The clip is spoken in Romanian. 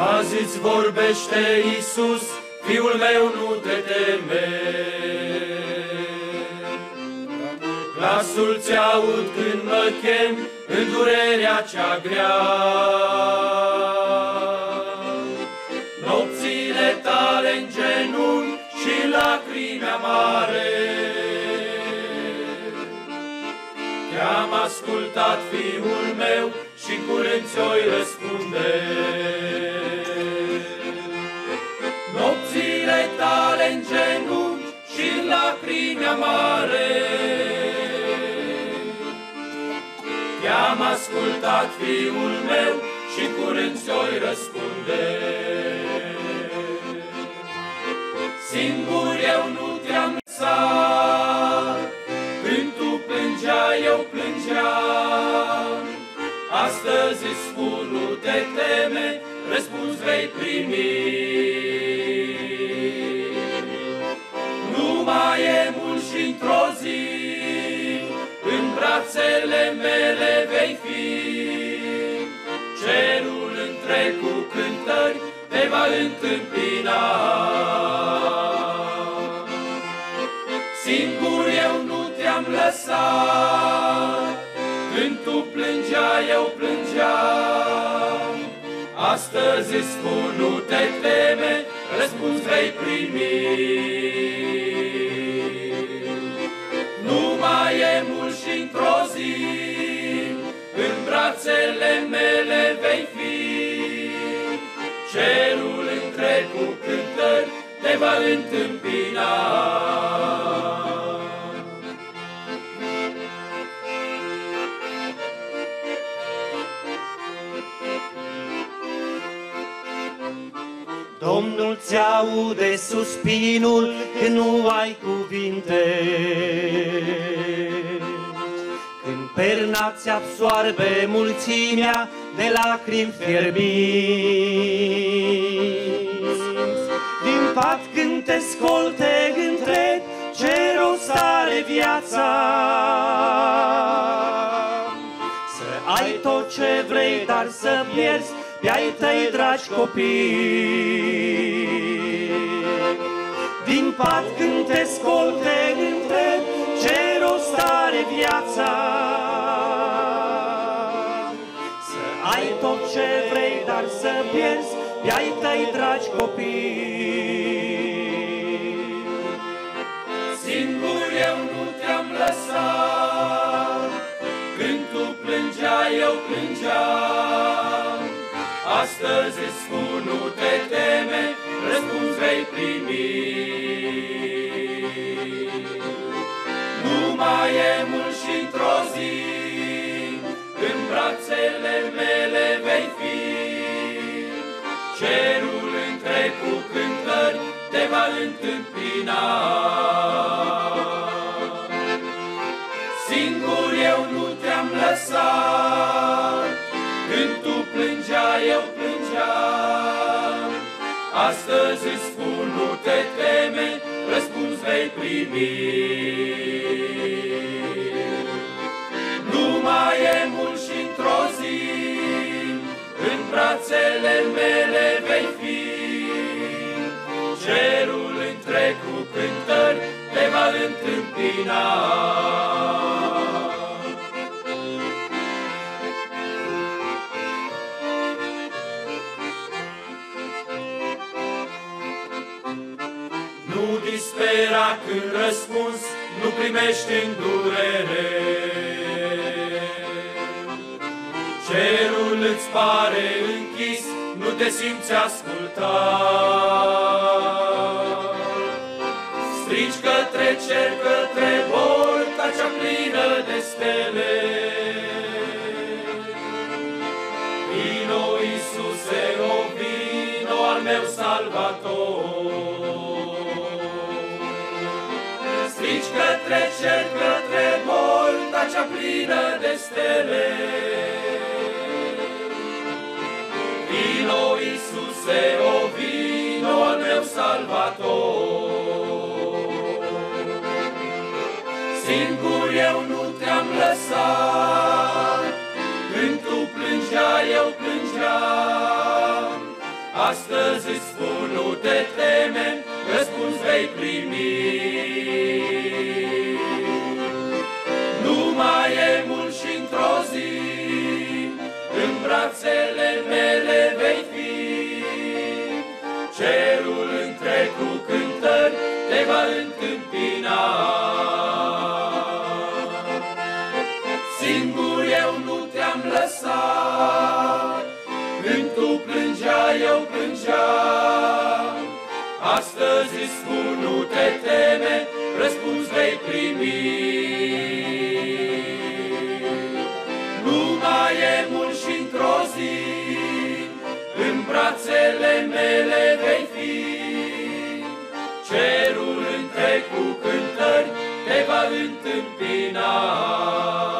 Azi îți vorbește Isus, fiul meu, nu te teme. Glasul ți-aud când mă chem în durerea cea grea. Nopțile tale în genunchi și lacrimea mare. Te-am ascultat, fiul meu, și curând ți-oi răspunde. Nopțile tale în genunchi și lacrimea mare. Te-am ascultat, fiul meu, și curând ți-oi răspunde. Singur eu nu te-am lăsat, când tu plângeai, eu plângeam. Astăzi îți spun, nu te teme, răspuns vei primi. Nu mai e mult și într-o zi în brațele mele vei fi. Cerul întreg cu cântări te va întâmpina. Singur eu nu te-am lăsat, când tu plângeai, eu plângeam. Astăzi îți spun, nu te teme, răspuns vei primi. Nu mai e mult și într-o zi în brațele mele vei fi. Cerul întreg cu cântări te va întâmpina. Domnul ți-aude suspinul când nu ai cuvinte, când perna ți-absoarbe mulțimea de lacrimi fierbinți. Din pat când te scol, te întreb ce rost are viața, să ai tot ce vrei, dar să pierzi pe-ai tăi dragi copii. Din pat când te scol, te întreb ce rost are viața, să ai tot ce vrei, dar să pierzi pe-ai tăi dragi copii. Singur eu nu te-am lăsat, când tu plângeai, eu plângeam. Astăzi îți spun, nu te teme, răspuns vei primi. Nu mai e mult și într-o zi în brațele mele vei fi. Cerul întreg cu cântări te va întâmpina. Singur eu nu te-am lăsat, când tu plângeai, eu plângeam. Astăzi îți spun, nu te teme, răspuns vei primi. Nu mai e mult și într-o zi în brațele mele vei fi. Cerul întreg cu cântări te va întâmpina. Nu dispera când răspuns nu primești în durere. Cerul îți pare închis, nu te simți ascultat. Strigi către cer, către bolta cea plină de stele. Vino, Iisuse, o vino al meu Salvator. Strigi către cer, către bolta cea plină de stele. Vino, Iisuse, o vino al meu Salvator. Singur eu nu te-am lăsat, când tu plângeai, eu plângeam. Astăzi îți spun, nu te teme, răspuns vei primi. Nu mai e mult și într-o zi, în brațele mele vei fi. Cerul întreg cu cântări te va întâmpina. Singur eu nu te-am lăsat, când tu plângeai, eu plângeam. Astăzi îți spun, nu te teme, răspuns vei primi. Nu mai e mult și într-o zi, în brațele mele vei fi. Cerul întreg cu cântări te va întâmpina.